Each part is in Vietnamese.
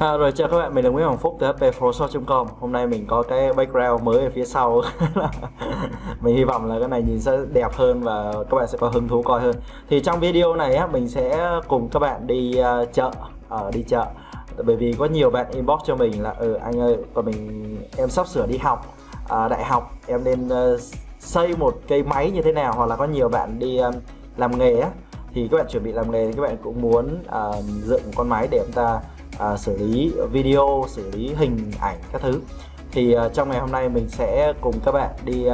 Rồi chào các bạn, mình là Nguyễn Hoàng Phúc từ HPphotoshop.com. Hôm nay mình có cái background mới ở phía sau. Mình hy vọng là cái này nhìn sẽ đẹp hơn và các bạn sẽ có hứng thú coi hơn. Thì trong video này á, mình sẽ cùng các bạn đi chợ, bởi vì có nhiều bạn inbox cho mình là anh ơi, còn em sắp sửa đi học đại học, em nên xây một cái máy như thế nào, hoặc là có nhiều bạn đi làm nghề á, thì các bạn chuẩn bị làm nghề thì các bạn cũng muốn dựng con máy để chúng ta xử lý video, xử lý hình ảnh các thứ. Thì trong ngày hôm nay mình sẽ cùng các bạn đi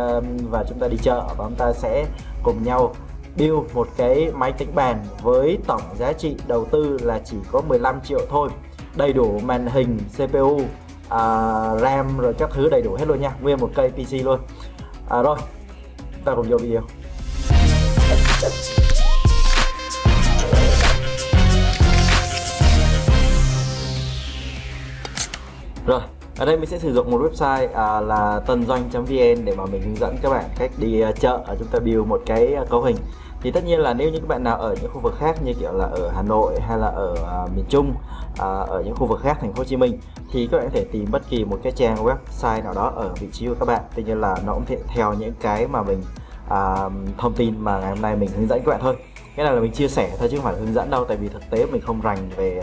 và chúng ta đi chợ, và chúng ta sẽ cùng nhau build một cái máy tính bàn với tổng giá trị đầu tư là chỉ có 15 triệu thôi, đầy đủ màn hình, CPU, RAM rồi các thứ đầy đủ hết luôn nha, nguyên một cây PC luôn. Rồi, ta cùng vô video. Rồi, ở đây mình sẽ sử dụng một website là tân doanh.vn để mà mình hướng dẫn các bạn cách đi chợ, chúng ta build một cái cấu hình. Thì tất nhiên là nếu như các bạn nào ở những khu vực khác như kiểu là ở Hà Nội hay là ở miền Trung, ở những khu vực khác thành phố Hồ Chí Minh, thì các bạn có thể tìm bất kỳ một cái trang website nào đó ở vị trí của các bạn. Tuy nhiên là nó cũng theo những cái mà mình thông tin mà ngày hôm nay mình hướng dẫn các bạn thôi. Cái này là mình chia sẻ thôi chứ không phải là hướng dẫn đâu, tại vì thực tế mình không rành về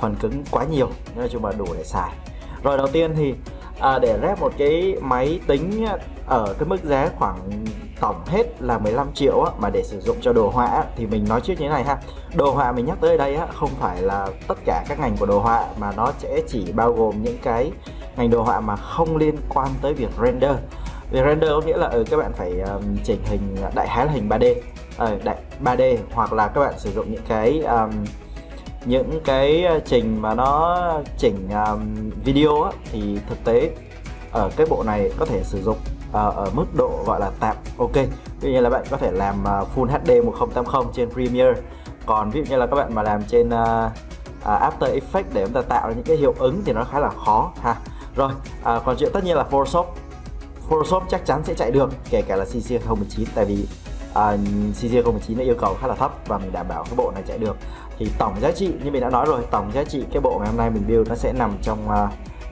phần cứng quá nhiều, nói chung là đủ để xài. Rồi, đầu tiên thì để rep một cái máy tính ở cái mức giá khoảng tổng hết là 15 triệu á, mà để sử dụng cho đồ họa thì mình nói trước như thế này ha. Đồ họa mình nhắc tới đây á, không phải là tất cả các ngành của đồ họa, mà nó sẽ chỉ bao gồm những cái ngành đồ họa mà không liên quan tới việc render. Việc render có nghĩa là các bạn phải chỉnh hình, đại khái là hình 3D, 3D, hoặc là các bạn sử dụng những cái trình mà nó chỉnh video á, thì thực tế ở cái bộ này có thể sử dụng ở mức độ gọi là tạm ok. Ví dụ như là bạn có thể làm Full HD 1080 trên Premiere, còn ví dụ như là các bạn mà làm trên After Effects để chúng ta tạo ra những cái hiệu ứng thì nó khá là khó ha. Rồi, còn chuyện tất nhiên là Photoshop chắc chắn sẽ chạy được, kể cả là CC 019, tại vì CC 019 nó yêu cầu khá là thấp và mình đảm bảo cái bộ này chạy được. Thì tổng giá trị như mình đã nói rồi, tổng giá trị cái bộ ngày hôm nay mình build nó sẽ nằm trong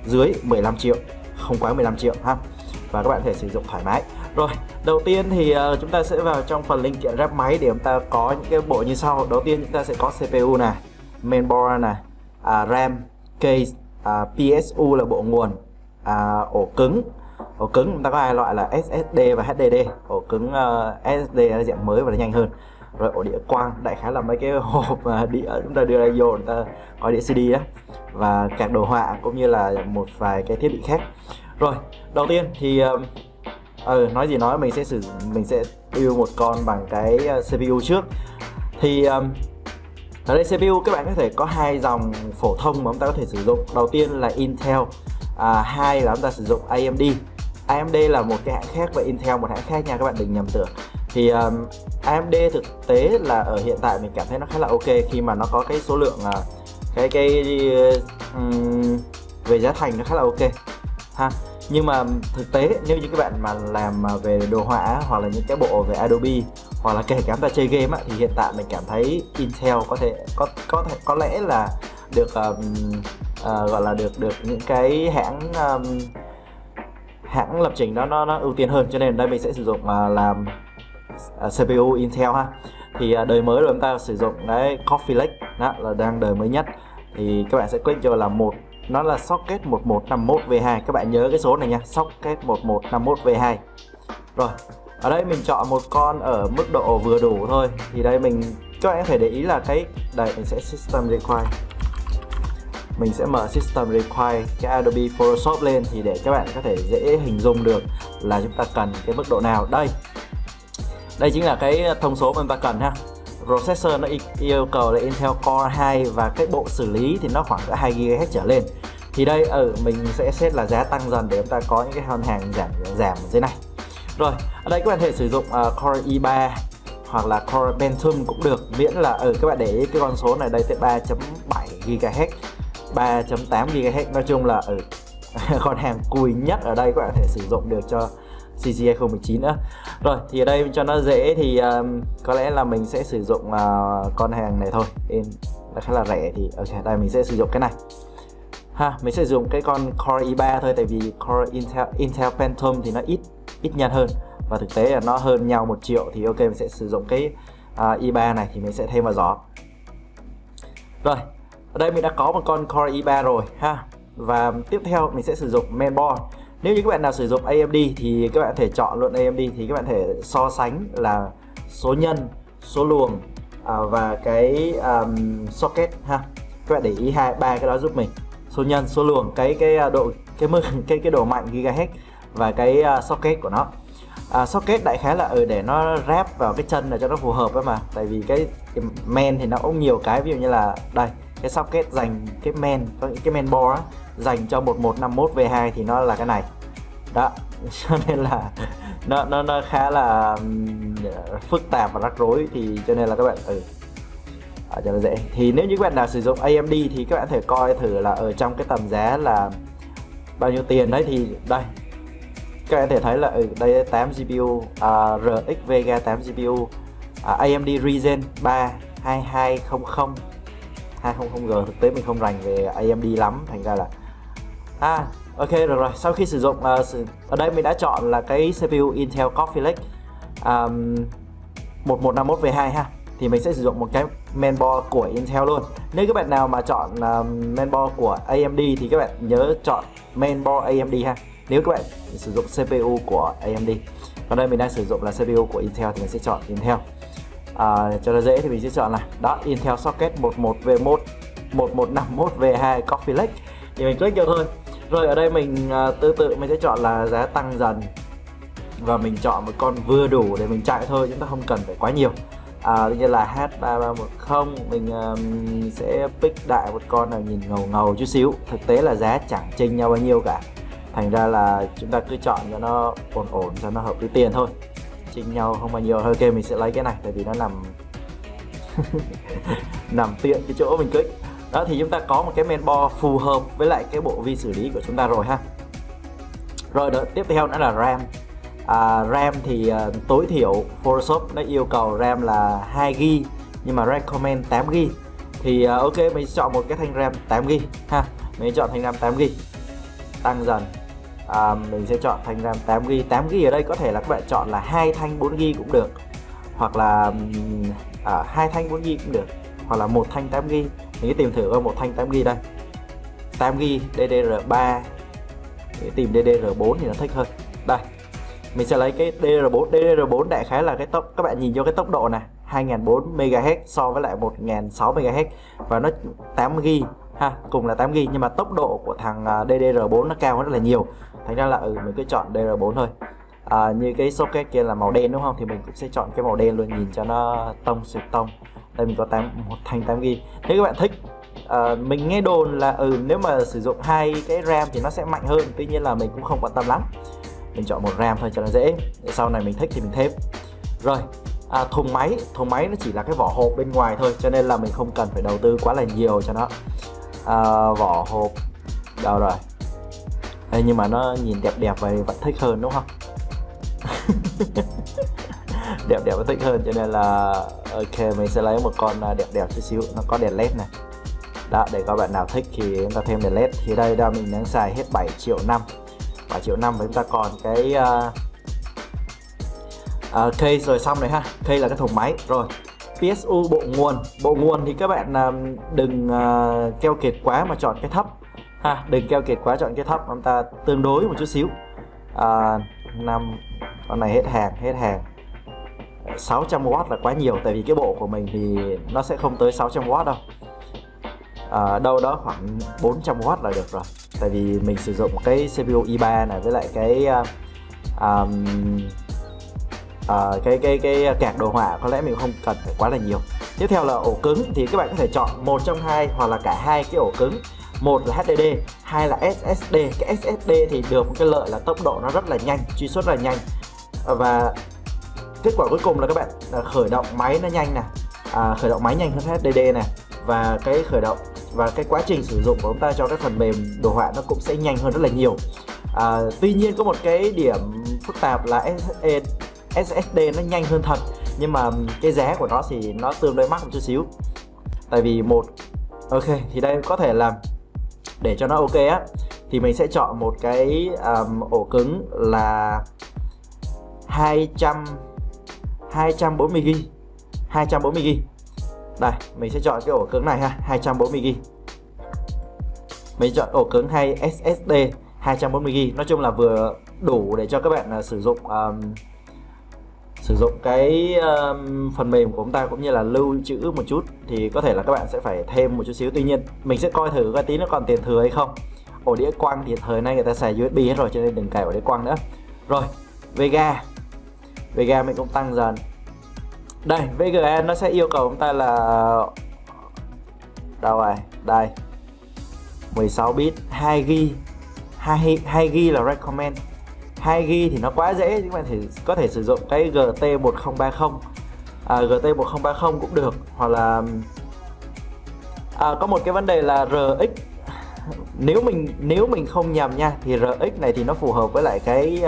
dưới 15 triệu, không quá 15 triệu ha, và các bạn có thể sử dụng thoải mái. Rồi, đầu tiên thì chúng ta sẽ vào trong phần linh kiện ráp máy để chúng ta có những cái bộ như sau. Đầu tiên chúng ta sẽ có CPU này, mainboard này, RAM, case, PSU là bộ nguồn, ổ cứng. Ổ cứng chúng ta có hai loại là SSD và HDD. Ổ cứng SSD là dạng mới và nó nhanh hơn. Rồi ổ đĩa quang, đại khái là mấy cái hộp đĩa chúng ta đưa ra vô, chúng ta có đĩa CD đó, và card đồ họa cũng như là một vài cái thiết bị khác. Rồi, đầu tiên thì nói gì nói, mình sẽ build một con bằng cái CPU trước. Thì ở đây CPU các bạn có thể có hai dòng phổ thông mà chúng ta có thể sử dụng. Đầu tiên là Intel, hai là chúng ta sử dụng AMD. AMD là một cái hãng khác và Intel một hãng khác nha, các bạn đừng nhầm tưởng. Thì AMD thực tế là ở hiện tại mình cảm thấy nó khá là ok, khi mà nó có cái số lượng về giá thành nó khá là ok ha. Nhưng mà thực tế nếu như các bạn mà làm về đồ họa hoặc là những cái bộ về Adobe, hoặc là kể cả chúng ta chơi game á, thì hiện tại mình cảm thấy Intel có lẽ là được gọi là được những cái hãng lập trình nó ưu tiên hơn, cho nên ở đây mình sẽ sử dụng làm CPU Intel ha. Thì đời mới rồi chúng ta sử dụng cái Coffee Lake, đó là đang đời mới nhất. Thì các bạn sẽ click cho là nó là Socket 1151 v 2, các bạn nhớ cái số này nha, Socket 1151 v 2. Rồi, ở đây mình chọn một con ở mức độ vừa đủ thôi. Thì đây các bạn có thể để ý là cái đây mình sẽ System Require. Mình sẽ mở System Require cái Adobe Photoshop lên thì để các bạn có thể dễ hình dung được là chúng ta cần cái mức độ nào. Đây chính là cái thông số mà chúng ta cần ha. Processor nó yêu cầu là Intel Core i3 và cái bộ xử lý thì nó khoảng 2 GHz trở lên. Thì đây mình sẽ set là giá tăng dần để chúng ta có những cái hòn hàng giảm ở dưới này. Rồi, ở đây các bạn có thể sử dụng Core i3 hoặc là Core Pentium cũng được, miễn là các bạn để ý cái con số này đây tới 3.7 GHz, 3.8 GHz. Nói chung là con hàng cùi nhất ở đây các bạn có thể sử dụng được cho CC 2019 nữa. Rồi, thì ở đây cho nó dễ thì có lẽ là mình sẽ sử dụng con hàng này thôi, nó khá là rẻ. Thì ở đây mình sẽ sử dụng cái này. ha. Mình sẽ dùng cái con Core i3 thôi, tại vì Core Intel Pentium thì nó ít nhanh hơn, và thực tế là nó hơn nhau 1 triệu. Thì ok, mình sẽ sử dụng cái i3 này thì mình sẽ thêm vào giỏ. Rồi, ở đây mình đã có một con Core i3 rồi ha. Và tiếp theo mình sẽ sử dụng mainboard. Nếu như các bạn nào sử dụng AMD thì các bạn có thể chọn luôn AMD, thì các bạn có thể so sánh là số nhân, số luồng và cái socket ha. Các bạn để ý ba cái đó giúp mình. Số nhân, số luồng, cái độ mạnh GHz và cái socket của nó. Socket đại khái là để nó ráp vào cái chân để cho nó phù hợp ấy mà. Tại vì cái main thì nó cũng nhiều cái, ví dụ như là đây, cái socket dành cái main, có những cái main board á, dành cho 1151 v 2 thì nó là cái này đó. Cho nên là nó khá là phức tạp và rắc rối, thì cho nên là các bạn cho nó dễ. Thì nếu như các bạn nào sử dụng AMD thì các bạn có thể coi thử là ở trong cái tầm giá là bao nhiêu tiền đấy, thì đây các bạn có thể thấy là ở đây 8 GPU RX Vega 8 GPU AMD Ryzen 3 2200 200G. Thực tế mình không rành về AMD lắm, thành ra là ok được rồi. Sau khi sử dụng ở đây mình đã chọn là cái CPU Intel Coffee Lake 1151 v 2 ha, thì mình sẽ sử dụng một cái mainboard của Intel luôn. Nếu các bạn nào mà chọn mainboard của AMD thì các bạn nhớ chọn mainboard AMD ha, nếu các bạn sử dụng CPU của AMD. Còn đây mình đang sử dụng là CPU của Intel thì mình sẽ chọn Intel. Cho nó dễ thì mình sẽ chọn là đó, Intel socket 1151 v 2 Coffee Lake thì mình click vô thôi. Rồi ở đây mình mình sẽ chọn là giá tăng dần, và mình chọn một con vừa đủ để mình chạy thôi, chúng ta không cần phải quá nhiều. Như là H3310 mình sẽ pick đại một con nào nhìn ngầu ngầu chút xíu, thực tế là giá chẳng chênh nhau bao nhiêu cả, thành ra là chúng ta cứ chọn cho nó ổn ổn, cho nó hợp với tiền thôi, chênh nhau không bao nhiêu. Ok, mình sẽ lấy cái này tại vì nó nằm tiện cái chỗ mình click đó. Thì chúng ta có một cái mainboard phù hợp với lại cái bộ vi xử lý của chúng ta rồi ha. Rồi đó, tiếp theo nữa là RAM. RAM thì tối thiểu Photoshop nó yêu cầu RAM là 2GB, nhưng mà recommend 8GB. Thì ok, mình chọn một cái thanh RAM 8GB ha. Mình chọn thanh RAM 8GB. Tăng dần. Mình sẽ chọn thanh RAM 8GB. 8GB ở đây có thể là các bạn chọn là 2 thanh 4GB cũng được, hoặc là 2 thanh 4GB cũng được, hoặc là 1 thanh 8GB. Mình sẽ tìm thử qua 1 thanh 8GB đây. 8GB DDR3. Mình tìm DDR4 thì nó thích hơn. Đây, mình sẽ lấy cái DDR4. DDR4 đại khái là cái tốc, các bạn nhìn vô cái tốc độ này, 2400 MHz so với lại 1600 MHz, và nó 8GB ha, cùng là 8GB nhưng mà tốc độ của thằng DDR4 nó cao rất là nhiều, thành ra là mình cứ chọn DDR4 thôi. Như cái socket kia là màu đen đúng không, thì mình cũng sẽ chọn cái màu đen luôn, nhìn cho nó tông suyệt tông. Đây mình có 1 thanh 8GB. Nếu các bạn thích, mình nghe đồn là nếu mà sử dụng 2 cái RAM thì nó sẽ mạnh hơn, tuy nhiên là mình cũng không quan tâm lắm. Mình chọn 1 RAM thôi cho nó dễ, để sau này mình thích thì mình thêm. Rồi thùng máy nó chỉ là cái vỏ hộp bên ngoài thôi, cho nên là mình không cần phải đầu tư quá là nhiều cho nó. Vỏ hộp đâu rồi. Ê, nhưng mà nó nhìn đẹp đẹp vậy vẫn thích hơn đúng không? Đẹp đẹp vẫn thích hơn, cho nên là ok, mình sẽ lấy một con đẹp đẹp chút xíu, nó có đèn led này đó, để các bạn nào thích thì chúng ta thêm đèn led. Thì đây đó, mình đang xài hết 7,5 triệu. 7,5 triệu và chúng ta còn cái case rồi, xong rồi ha. Case là cái thùng máy rồi. PSU bộ nguồn. Bộ nguồn thì các bạn đừng keo kiệt quá mà chọn cái thấp ha, đừng keo kiệt quá chọn cái thấp, chúng ta tương đối một chút xíu. 5 con này hết hàng. 600W là quá nhiều, tại vì cái bộ của mình thì nó sẽ không tới 600W đâu. Đâu đó khoảng 400W là được rồi, tại vì mình sử dụng cái CPU i3 này với lại cái card đồ họa, có lẽ mình không cần phải quá là nhiều. Tiếp theo là ổ cứng, thì các bạn có thể chọn một trong hai hoặc là cả hai cái ổ cứng, một là HDD, hai là SSD. Cái SSD thì được một cái lợi là tốc độ nó rất là nhanh, truy xuất là nhanh, và kết quả cuối cùng là các bạn khởi động máy nó nhanh nè, khởi động máy nhanh hơn HDD nè, và cái khởi động và cái quá trình sử dụng của chúng ta cho cái phần mềm đồ họa nó cũng sẽ nhanh hơn rất là nhiều. Tuy nhiên có một cái điểm phức tạp là SSD nó nhanh hơn thật, nhưng mà cái giá của nó thì nó tương đối mắc một chút xíu, tại vì một ok thì đây có thể là để cho nó ok á, thì mình sẽ chọn một cái ổ cứng là 240GB. 240GB. Đây, mình sẽ chọn cái ổ cứng này ha, 240GB. Mình chọn ổ cứng hay SSD 240GB. Nói chung là vừa đủ để cho các bạn sử dụng cái phần mềm của chúng ta cũng như là lưu trữ một chút, thì có thể là các bạn sẽ phải thêm một chút xíu. Tuy nhiên mình sẽ coi thử coi tí nó còn tiền thừa hay không. Ổ đĩa quang thì thời nay người ta xài USB hết rồi, cho nên đừng cài ổ đĩa quang nữa. Rồi VGA mình cũng tăng dần. Đây, VGA nó sẽ yêu cầu chúng ta là đâu rồi, đây 16 bit 2GB. 2GB là recommend. 2GB thì nó quá dễ, các bạn có thể sử dụng cái GT 1030, GT 1030 cũng được, hoặc là có một cái vấn đề là RX. Nếu mình không nhầm nha, thì RX này thì nó phù hợp với lại cái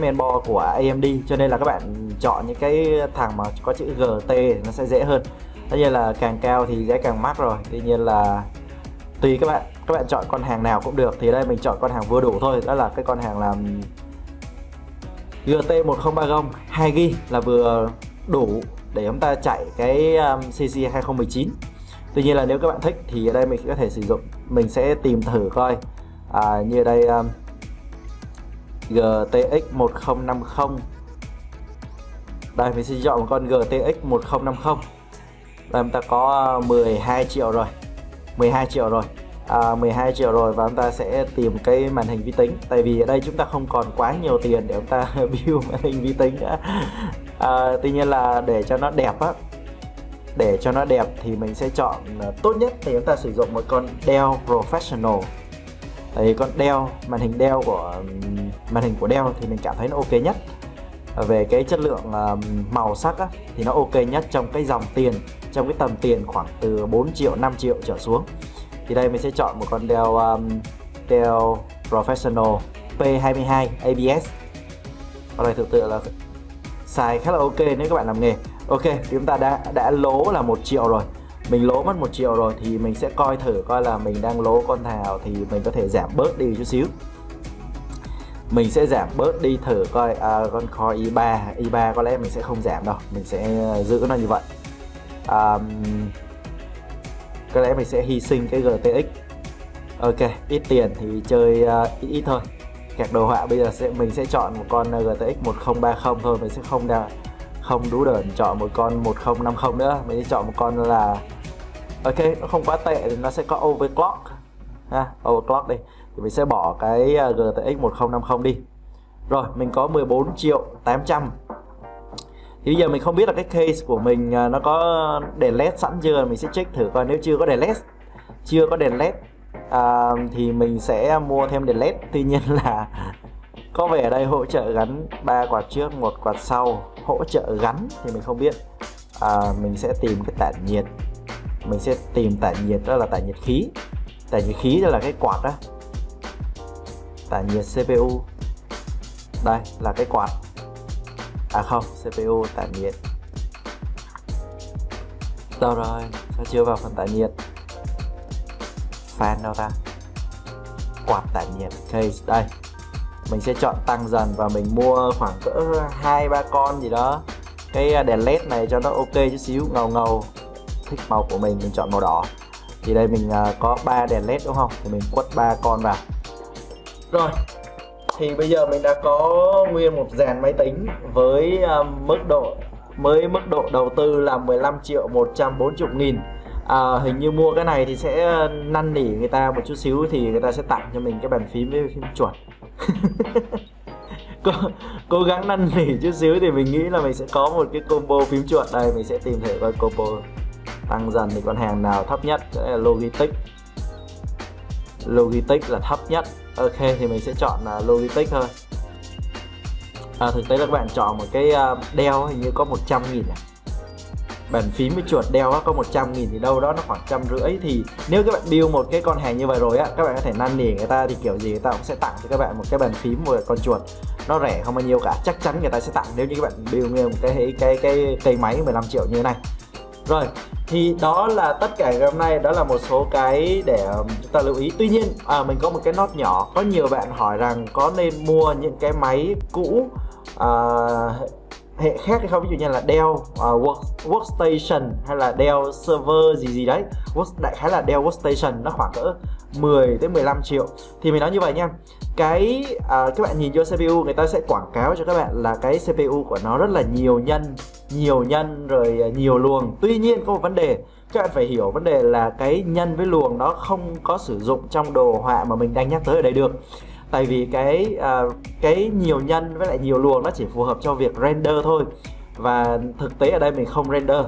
mainboard của AMD, cho nên là các bạn chọn những cái thằng mà có chữ GT thì nó sẽ dễ hơn. Tất nhiên là càng cao thì giá càng mắc rồi, tuy nhiên là tùy các bạn, chọn con hàng nào cũng được. Thì đây mình chọn con hàng vừa đủ thôi, đó là cái con hàng là GT 1030 2GB là vừa đủ để chúng ta chạy cái CC 2019. Tuy nhiên là nếu các bạn thích thì ở đây mình có thể sử dụng, mình sẽ tìm thử coi như đây GTX 1050. Đây mình sẽ chọn một con GTX 1050. Đây chúng ta có 12 triệu rồi. 12 triệu rồi, và chúng ta sẽ tìm cái màn hình vi tính, tại vì ở đây chúng ta không còn quá nhiều tiền để chúng ta build màn hình vi tính nữa. Tuy nhiên là để cho nó đẹp á, để cho nó đẹp thì mình sẽ chọn tốt nhất thì chúng ta sử dụng một con Dell Professional. Đấy, con Dell, màn hình của Dell thì mình cảm thấy nó ok nhất về cái chất lượng màu sắc á, thì nó ok nhất trong cái dòng tiền, trong cái tầm tiền khoảng từ 4 triệu 5 triệu trở xuống. Thì đây mình sẽ chọn một con Dell Dell Professional P22 ABS. Con này thực sự là xài khá là ok nếu các bạn làm nghề. Ok, thì chúng ta đã lỗ là 1 triệu rồi. Mình lỗ mất 1 triệu rồi thì mình sẽ coi thử coi là mình đang lỗ con nào thì mình có thể giảm bớt đi chút xíu. Mình sẽ giảm bớt đi thử coi con Core i3 có lẽ mình sẽ không giảm đâu, mình sẽ giữ nó như vậy. Có lẽ mình sẽ hy sinh cái GTX. Ok, ít tiền thì chơi ít thôi. Các đồ họa bây giờ mình sẽ chọn một con GTX 1030 thôi, mình sẽ không đủ đợn chọn một con 1050 nữa. Mình sẽ chọn một con là ok, nó không quá tệ thì nó sẽ có overclock ha, overclock đi. Thì mình sẽ bỏ cái GTX 1050 đi. Rồi, mình có 14 triệu 800. Thì bây giờ mình không biết là cái case của mình nó có đèn led sẵn chưa, mình sẽ check thử coi. Nếu chưa có đèn led, thì mình sẽ mua thêm đèn led. Tuy nhiên là có vẻ ở đây hỗ trợ gắn 3 quạt trước, 1 quạt sau, hỗ trợ gắn thì mình không biết. Mình sẽ tìm cái tản nhiệt, đó là tản nhiệt khí. Tản nhiệt khí đó là cái quạt đó, tản nhiệt CPU đây là cái quạt. À không, CPU tản nhiệt. Đâu rồi, sao chưa vào phần tản nhiệt? Fan đâu ta? Quạt tản nhiệt case đây. Mình sẽ chọn tăng dần và mình mua khoảng cỡ 2-3 con gì đó. Cái đèn led này cho nó ok chút xíu, ngầu ngầu. Thích màu của mình chọn màu đỏ. Thì đây mình có 3 đèn led đúng không? Thì mình quất 3 con vào. Rồi, thì bây giờ mình đã có nguyên một dàn máy tính với mức độ đầu tư là 15.140.000. Hình như mua cái này thì sẽ năn nỉ người ta một chút xíu, thì người ta sẽ tặng cho mình cái bàn phím với phím chuột. Cố gắng năn nỉ chút xíu thì mình nghĩ là mình sẽ có một cái combo phím chuột. Đây mình sẽ tìm thử coi combo tăng dần thì con hàng nào thấp nhất. Logitech, là thấp nhất. Ok, thì mình sẽ chọn Logitech thôi. Thực tế là các bạn chọn một cái Dell hình như có 100.000. Bàn phím với chuột Dell có 100.000 thì đâu đó nó khoảng 150. Thì nếu các bạn build một cái con hàng như vậy rồi á, các bạn có thể năn nỉ người ta thì kiểu gì người ta cũng sẽ tặng cho các bạn một cái bàn phím, một con chuột. Nó rẻ không bao nhiêu cả, chắc chắn người ta sẽ tặng nếu như các bạn build một cái cây máy 15 triệu như thế này. Rồi, thì đó là tất cả ngày hôm nay, đó là một số cái để chúng ta lưu ý. Tuy nhiên, mình có một cái note nhỏ. Có nhiều bạn hỏi rằng có nên mua những cái máy cũ hệ khác hay không, ví dụ như là Dell Workstation hay là Dell Server gì đấy, đại khái là Dell Workstation, nó khoảng cỡ 10 đến 15 triệu. Thì mình nói như vậy nha, các bạn nhìn vô CPU người ta sẽ quảng cáo cho các bạn là cái CPU của nó rất là nhiều nhân rồi nhiều luồng. Tuy nhiên có một vấn đề, các bạn phải hiểu vấn đề là cái nhân với luồng nó không có sử dụng trong đồ họa mà mình đang nhắc tới ở đây được. Tại vì cái nhiều nhân với lại nhiều luồng nó chỉ phù hợp cho việc render thôi, và thực tế ở đây mình không render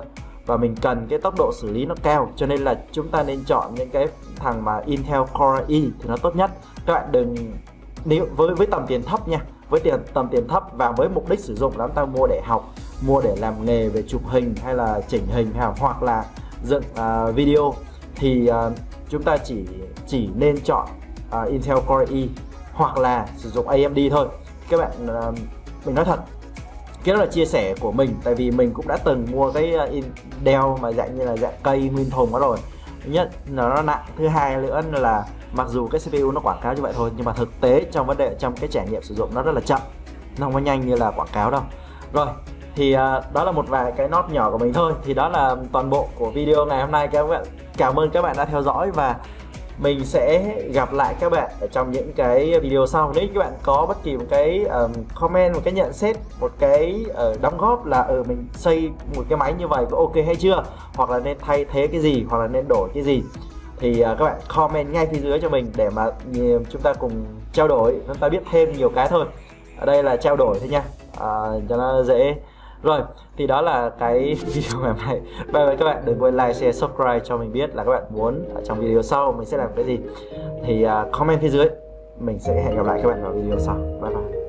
và mình cần cái tốc độ xử lý nó cao, cho nên là chúng ta nên chọn những cái thằng mà Intel Core i thì nó tốt nhất. Các bạn đừng, với tầm tiền thấp nha, tầm tiền thấp và với mục đích sử dụng là chúng ta mua để học, mua để làm nghề về chụp hình hay là chỉnh hình hoặc là dựng video, thì chúng ta chỉ nên chọn Intel Core i hoặc là sử dụng AMD thôi. Các bạn, mình nói thật, cái đó là chia sẻ của mình, tại vì mình cũng đã từng mua cái Dell mà dạng như là dạng cây nguyên thùng đó rồi. Nhất là nó nặng, thứ hai nữa là mặc dù cái CPU nó quảng cáo như vậy thôi, nhưng mà thực tế trong vấn đề, trong cái trải nghiệm sử dụng nó rất là chậm, nó không có nhanh như là quảng cáo đâu. Rồi, thì đó là một vài cái note nhỏ của mình thôi. Thì đó là toàn bộ của video ngày hôm nay các bạn. Cảm ơn các bạn đã theo dõi và mình sẽ gặp lại các bạn ở trong những cái video sau. Nếu các bạn có bất kỳ một cái comment, một cái nhận xét, một cái đóng góp là mình xây một cái máy như vậy có ok hay chưa, hoặc là nên thay thế cái gì, hoặc là nên đổi cái gì, thì các bạn comment ngay phía dưới cho mình để mà chúng ta cùng trao đổi, chúng ta biết thêm nhiều cái thôi. Ở đây là trao đổi thôi nha, cho nó dễ. Rồi, thì đó là cái video ngày hôm nay. Bye bye các bạn, đừng quên like, share, subscribe cho mình biết là các bạn muốn ở trong video sau mình sẽ làm cái gì. Thì comment phía dưới, mình sẽ hẹn gặp lại các bạn vào video sau. Bye bye.